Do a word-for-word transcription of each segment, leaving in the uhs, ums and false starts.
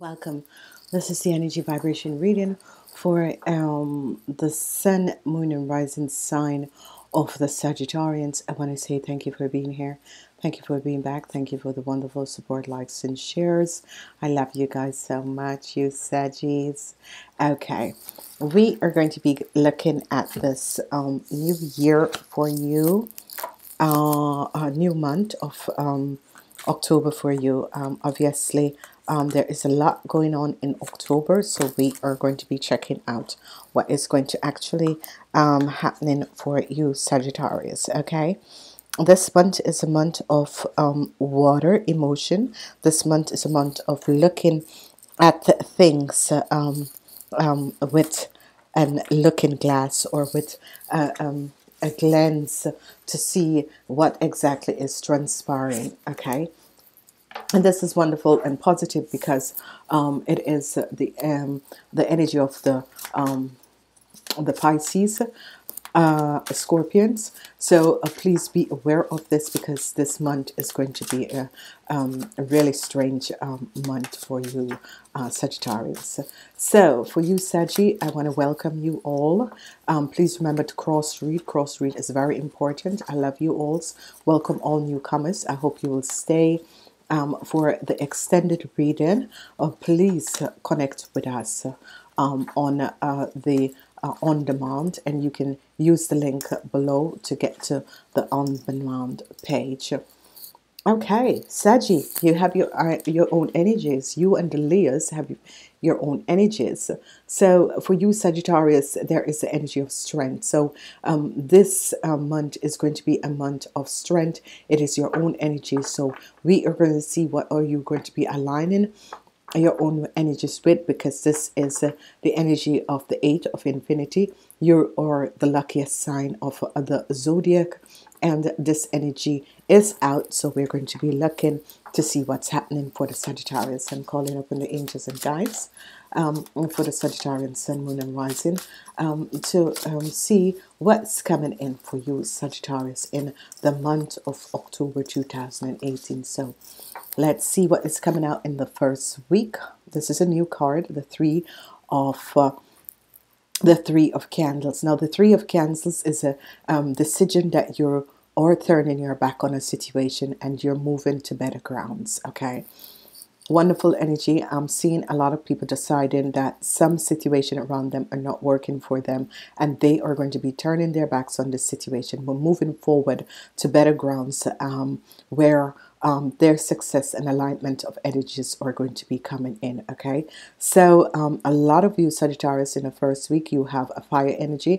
Welcome. This is the energy vibration reading for um, the sun, moon and rising sign of the Sagittarians. I want to say thank you for being here. Thank you for being back. Thank you for the wonderful support, likes and shares. I love you guys so much, you Saggies. Okay, we are going to be looking at this um, new year for you, uh, a new month of um, October for you. Um, obviously, Um, there is a lot going on in October, so we are going to be checking out what is going to actually um, happening for you Sagittarius. Okay, this month is a month of um, water emotion. This month is a month of looking at things um, um, with an looking glass, or with uh, um, a lens to see what exactly is transpiring. Okay. And this is wonderful and positive because um, it is the um, the energy of the um, the Pisces, uh, Scorpions. So uh, please be aware of this, because this month is going to be a, um, a really strange um, month for you uh, Sagittarius. So for you Saggy, I want to welcome you all. Um, please remember to cross read. Cross read is very important. I love you all. Welcome all newcomers. I hope you will stay. Um, for the extended reading, uh, please uh, connect with us uh, um, on uh, the uh, on demand, and you can use the link below to get to the on demand page. Okay, Saggy, you have your uh, your own energies. You and the Leos have your own energies. So for you Sagittarius, there is the energy of strength. So um, this uh, month is going to be a month of strength. It is your own energy. So we are going to see what are you going to be aligning your own energies with, because this is uh, the energy of the eight of infinity. You are the luckiest sign of uh, the zodiac, and this energy is out, so we're going to be looking to see what's happening for the Sagittarius. I'm calling upon the angels and guides um, for the Sagittarian sun, moon and rising um, to um, see what's coming in for you Sagittarius in the month of October two thousand eighteen. So let's see what is coming out in the first week. This is a new card, the three of uh, the three of candles. Now the three of candles is a um, decision that you're or turning your back on a situation and you're moving to better grounds. Okay, wonderful energy. I'm seeing a lot of people deciding that some situation around them are not working for them, and they are going to be turning their backs on this situation. We're moving forward to better grounds um, where Um, their success and alignment of energies are going to be coming in. Okay, so um, a lot of you Sagittarius in the first week, you have a fire energy,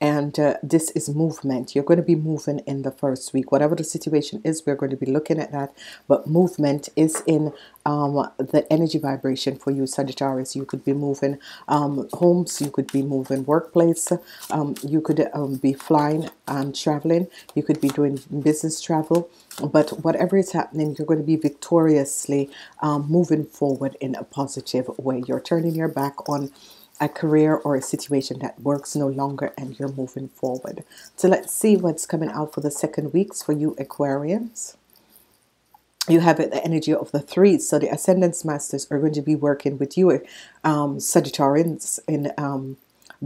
and uh, this is movement. You're going to be moving in the first week, whatever the situation is. We're going to be looking at that, but movement is in um, the energy vibration for you Sagittarius. You could be moving um, homes, you could be moving workplace, um, you could um, be flying and traveling, you could be doing business travel. But whatever is happening, you're going to be victoriously um, moving forward in a positive way. You're turning your back on a career or a situation that works no longer, and you're moving forward. So let's see what's coming out for the second weeks for you Aquarians. You have it, the energy of the three. So the Ascendance Masters are going to be working with you um, Sagittarians in um,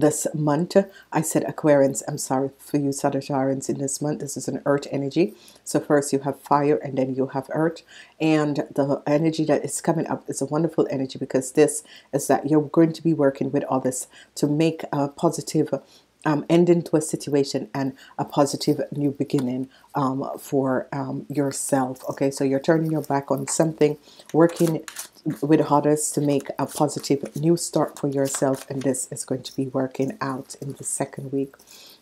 this month. I said Aquarians, I'm sorry, for you Sagittarians in this month. This is an earth energy. So first you have fire, and then you have earth, and the energy that is coming up is a wonderful energy, because this is that you're going to be working with others to make a positive um, ending to a situation and a positive new beginning um, for um, yourself. Okay, so you're turning your back on something, working with others to make a positive new start for yourself, and this is going to be working out in the second week.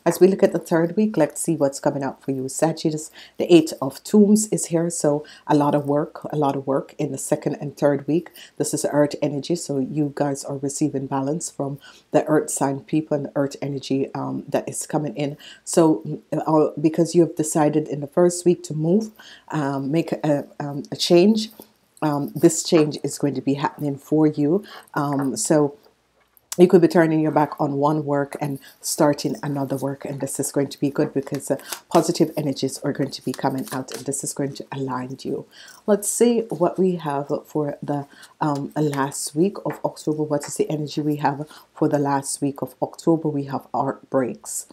As we look at the third week, let's see what's coming up for you, Sagittarius. The Eight of Tombs is here, so a lot of work, a lot of work in the second and third week. This is earth energy, so you guys are receiving balance from the earth sign people and earth energy um, that is coming in. So uh, because you have decided in the first week to move, um, make a, um, a change, um, this change is going to be happening for you. Um, so you could be turning your back on one work and starting another work, and this is going to be good because uh, positive energies are going to be coming out, and this is going to align you. Let's see what we have for the um, last week of October. What is the energy we have for the last week of October? We have heartbreaks.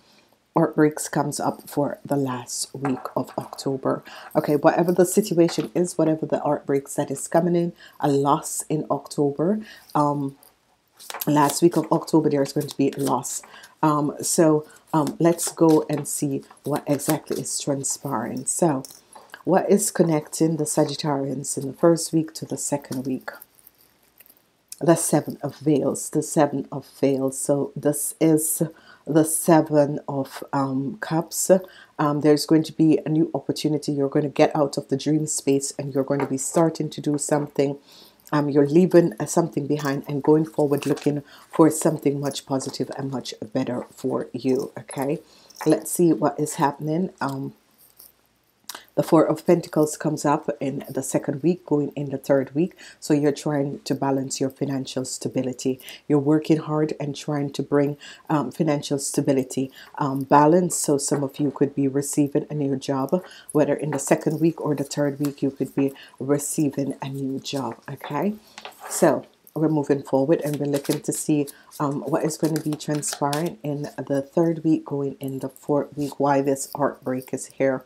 Heartbreaks comes up for the last week of October. Okay, whatever the situation is, whatever the heartbreaks that is coming in, a loss in October. Um, last week of October there is going to be a loss, um, so um, let's go and see what exactly is transpiring. So what is connecting the Sagittarians in the first week to the second week? The Seven of Veils, the Seven of Veils. So this is the Seven of um, Cups. Um, there's going to be a new opportunity. You're going to get out of the dream space and you're going to be starting to do something. Um, you're leaving uh, something behind and going forward, looking for something much positive and much better for you. Okay, let's see what is happening. Um, the Four of Pentacles comes up in the second week, going in the third week. So you're trying to balance your financial stability. You're working hard and trying to bring um, financial stability, um, balance. So some of you could be receiving a new job, whether in the second week or the third week, you could be receiving a new job. Okay, so we're moving forward and we're looking to see um, what is going to be transpiring in the third week, going in the fourth week, why this heartbreak is here.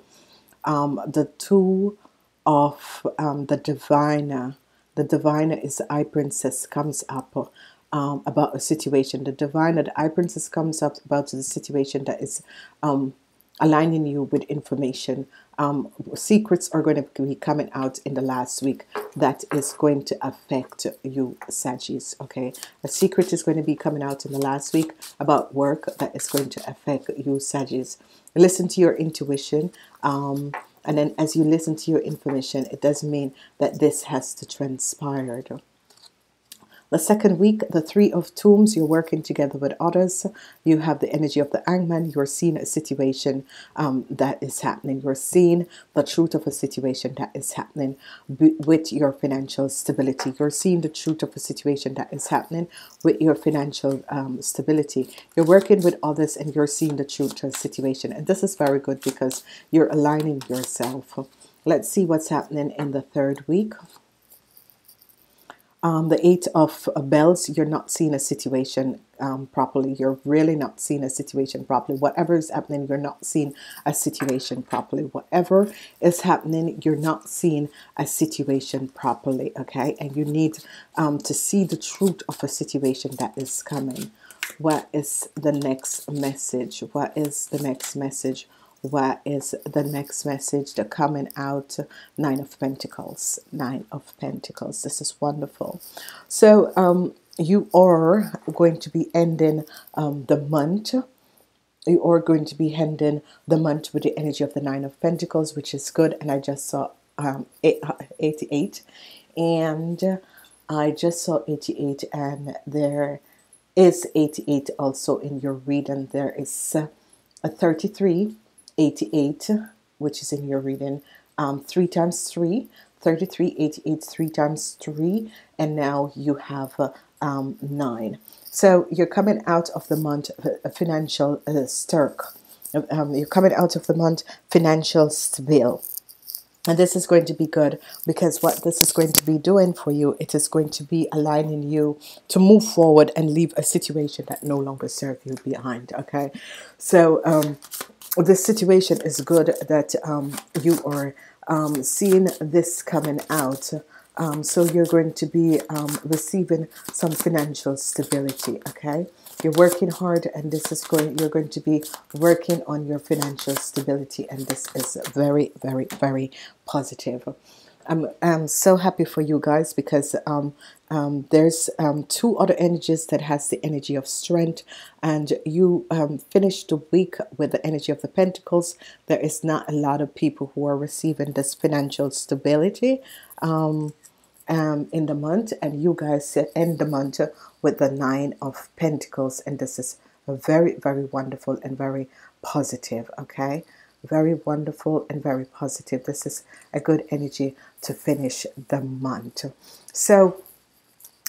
Um, the Two of um, the Diviner, the Diviner is the Eye Princess, comes up um, about a situation. The Diviner, the Eye Princess comes up about the situation that is um, aligning you with information. Um, secrets are going to be coming out in the last week that is going to affect you, Sagis. Okay, a secret is going to be coming out in the last week about work that is going to affect you, Sagis. Listen to your intuition, um, and then as you listen to your information, it does mean that this has to transpire. The second week, the Three of Tombs, you're working together with others. You have the energy of the hangman. You're seeing a situation um, that is happening. You're seeing the truth of a situation that is happening with your financial stability. You're seeing the truth of a situation that is happening with your financial um, stability. You're working with others and you're seeing the truth to a situation. And this is very good because you're aligning yourself. Let's see what's happening in the third week. Um, the Eight of Bells, you're not seeing a situation um, properly. You're really not seeing a situation properly. Whatever is happening, you're not seeing a situation properly. Whatever is happening, you're not seeing a situation properly, okay? And you need um, to see the truth of a situation that is coming. What is the next message? What is the next message? What is the next message? The coming out, Nine of Pentacles, Nine of Pentacles. This is wonderful. So um, you are going to be ending um, the month. You are going to be ending the month with the energy of the Nine of Pentacles, which is good. And I just saw um, eighty-eight, and I just saw eighty-eight, and there is eighty-eight also in your reading. There is uh, a thirty-three. eighty-eight, which is in your reading, um, three times three, thirty-three, eighty-eight, three times three, and now you have uh, um, nine. So you're coming out of the month uh, financial uh, stirk. Um, you're coming out of the month financial stable. And this is going to be good because what this is going to be doing for you, it is going to be aligning you to move forward and leave a situation that no longer serves you behind. Okay, so um, this situation is good that um, you are um, seeing this coming out. Um, so you're going to be um, receiving some financial stability. Okay, you're working hard, and this is going. You're going to be working on your financial stability, and this is very, very, very positive. I'm, I'm so happy for you guys, because um, um, there's um, two other energies that has the energy of strength, and you um, finished the week with the energy of the Pentacles. There is not a lot of people who are receiving this financial stability um, um, in the month, and you guys end the month with the Nine of Pentacles, and this is very, very wonderful and very positive. Okay, very wonderful and very positive. This is a good energy to finish the month. So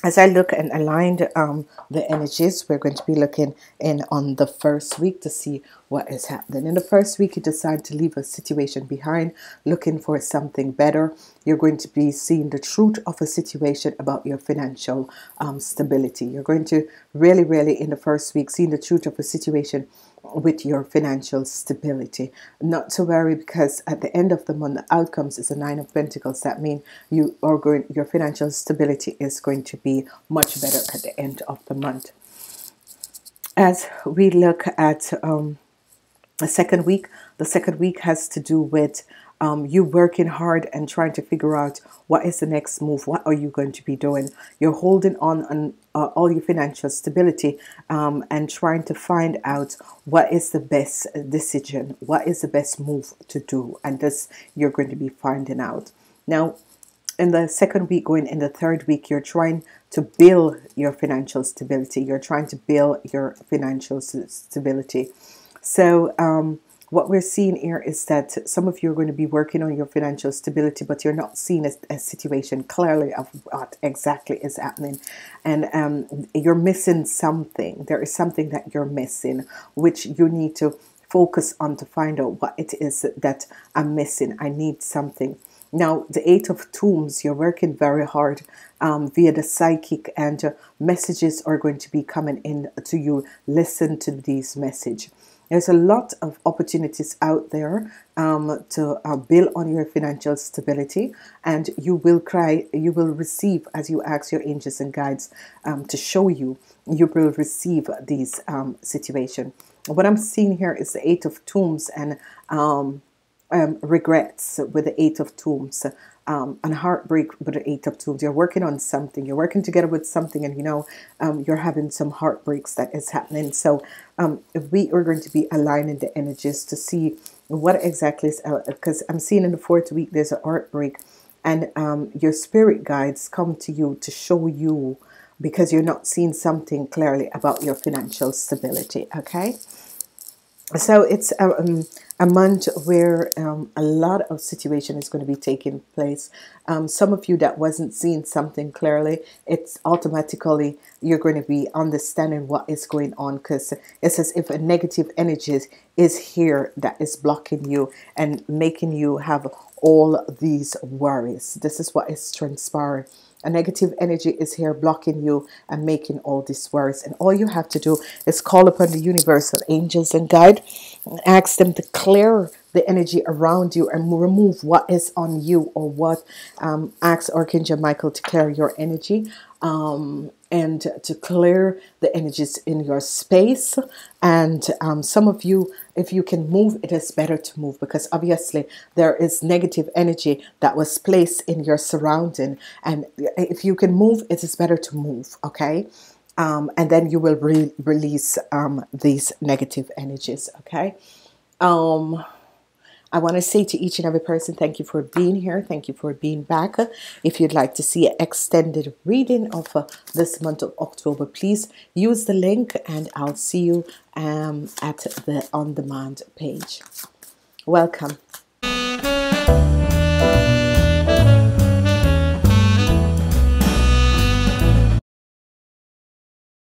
as I look and aligned um, the energies, we're going to be looking in on the first week to see what is happening. In the first week, you decide to leave a situation behind, looking for something better. You're going to be seeing the truth of a situation about your financial um, stability. You're going to really, really, in the first week, seeing the truth of a situation with your financial stability. Not to worry, because at the end of the month, the outcomes is the Nine of Pentacles. That means you are going, your financial stability is going to be much better at the end of the month. As we look at um, the second week, the second week has to do with Um, you working hard and trying to figure out what is the next move. What are you going to be doing? You're holding on on uh, all your financial stability um, and trying to find out what is the best decision, what is the best move to do, and this you're going to be finding out now. In the second week, going in the third week, you're trying to build your financial stability. You're trying to build your financial stability. So um, what we're seeing here is that some of you are going to be working on your financial stability, but you're not seeing a, a situation clearly of what exactly is happening. And um, you're missing something. There is something that you're missing, which you need to focus on to find out what it is that I'm missing. I need something. Now, the Eight of Tombs, you're working very hard um, via the psychic, and uh, messages are going to be coming in to you. Listen to these messages. There's a lot of opportunities out there um, to uh, build on your financial stability, and you will cry, you will receive, as you ask your angels and guides um, to show you, you will receive these um, situations. What I'm seeing here is the Eight of Tombs and um, um, regrets with the Eight of Tombs. Um, and heartbreak with the Eight of Tools. You're working on something, you're working together with something, and you know um, you're having some heartbreaks that is happening. So um, we are going to be aligning the energies to see what exactly is out, because I'm seeing in the fourth week there's a heartbreak, and um, your spirit guides come to you to show you, because you're not seeing something clearly about your financial stability. Okay, so it's um, a month where um, a lot of situation is going to be taking place. Um, some of you that wasn't seeing something clearly, it's automatically you're going to be understanding what is going on, because it's as if a negative energy is here that is blocking you and making you have all these worries. This is what is transpiring. A negative energy is here blocking you and making all this worse. And all you have to do is call upon the universal angels and guide and ask them to clear the energy around you and remove what is on you, or what um, ask Archangel Michael to clear your energy um, and to clear the energies in your space. And um, some of you, if you can move, it is better to move, because obviously there is negative energy that was placed in your surrounding, and if you can move, it is better to move. Okay, um, and then you will re release um, these negative energies. Okay, um, I want to say to each and every person, thank you for being here. Thank you for being back. If you'd like to see an extended reading of uh, this month of October, please use the link, and I'll see you um, at the on-demand page. Welcome.